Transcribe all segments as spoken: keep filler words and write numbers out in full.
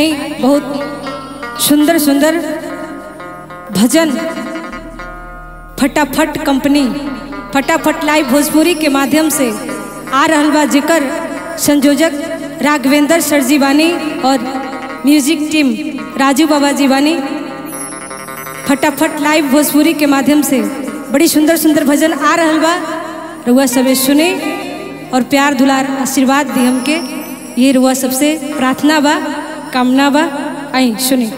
आए बहुत सुंदर सुंदर भजन फटाफट कंपनी फटाफट लाइव भोजपुरी के माध्यम से आ रहल बा, जिकर संयोजक राघवेंद्र सर जी बानी और म्यूजिक टीम राजू बाबा जी बानी। फटाफट लाइव भोजपुरी के माध्यम से बड़ी सुंदर सुंदर भजन आ रहल बा, रुआ सबे सुने और प्यार दुलार आशीर्वाद दी हमके, ये रुआ सबसे प्रार्थना बा, कामना बा। आई सुने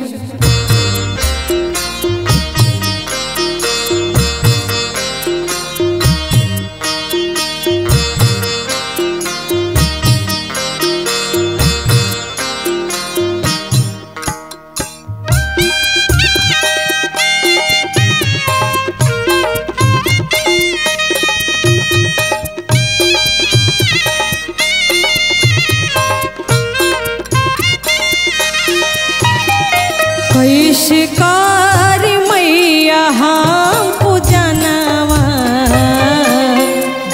शिकार मैया हम पूजनवा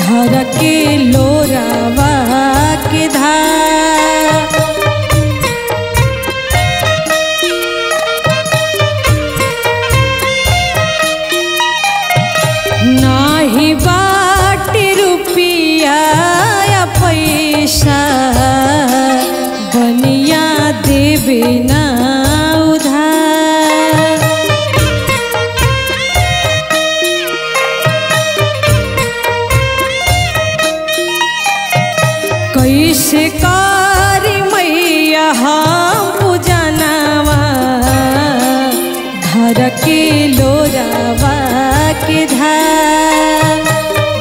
घर के लोरावा के धार,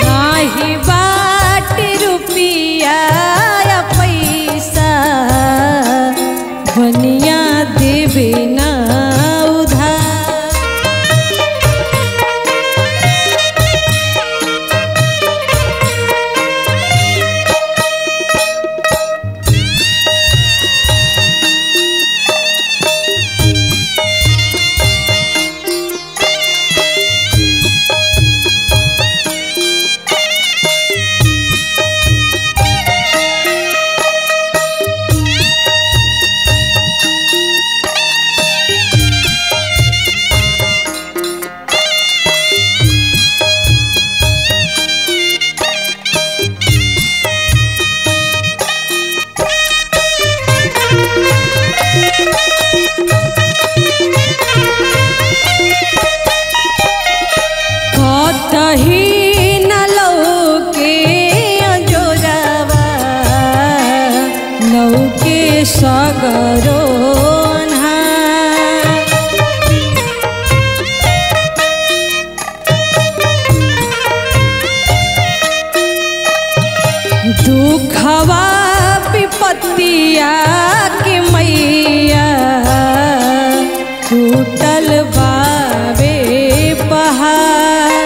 नाही बाट रुपया या पैसा बनिया देवे ना दुखवा विपत्तिया के मैया टूटल बाबे पहाड़,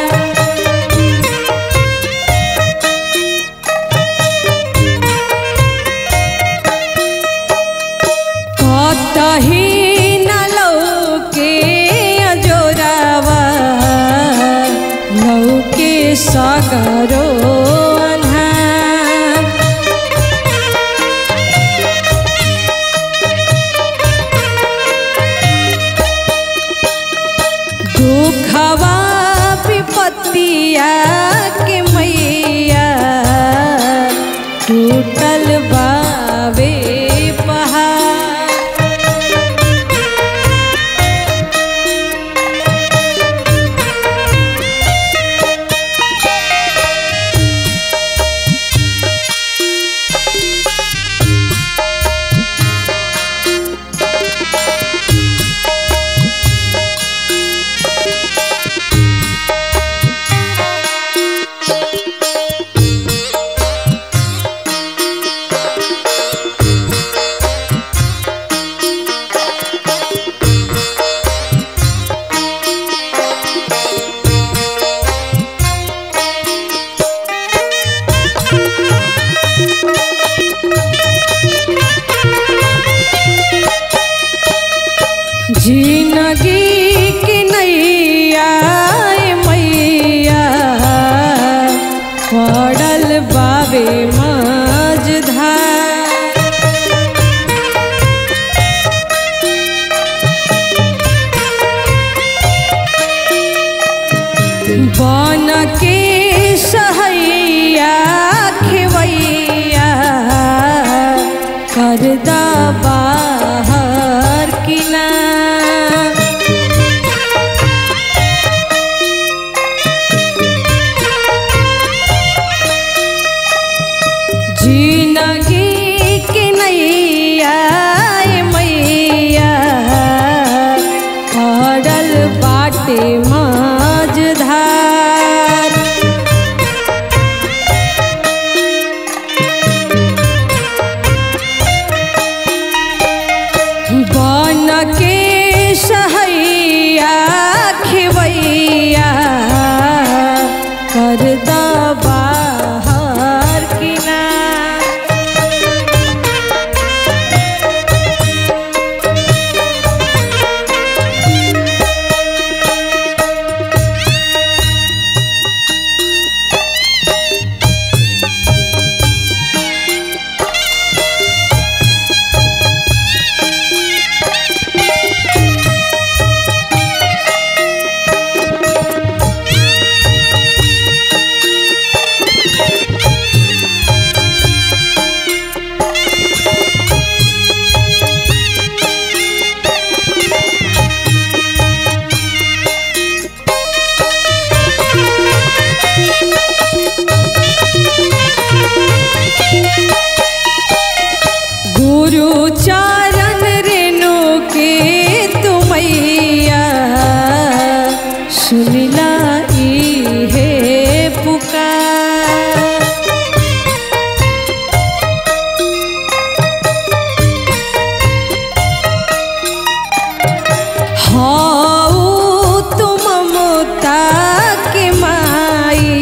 कतही न लौके जोरावा लौके सागरो मजधार, जिंदगी की नैया मैया पड़ल बाटे मझधार बन के सहैया खिवैया कर दबा चरण रेणु के तुमैया सुनिला ई हे पुकार हाऊ तुम ममता के माई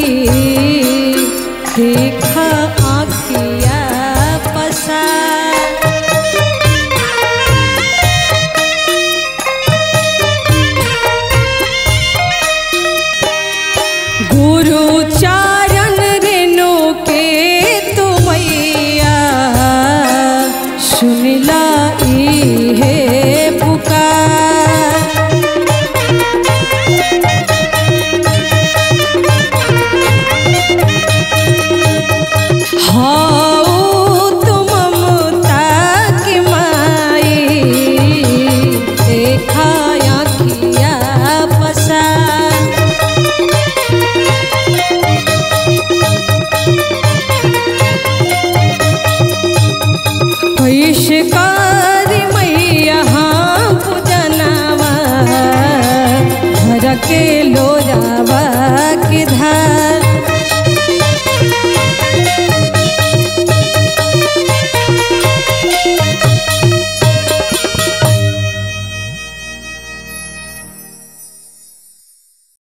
देखा आँखिया पसार चरण रेणु के तुमैया सुनिला ई हे पुकार हाऊ तुम ममता के माई देखा आँखिया पसार शिक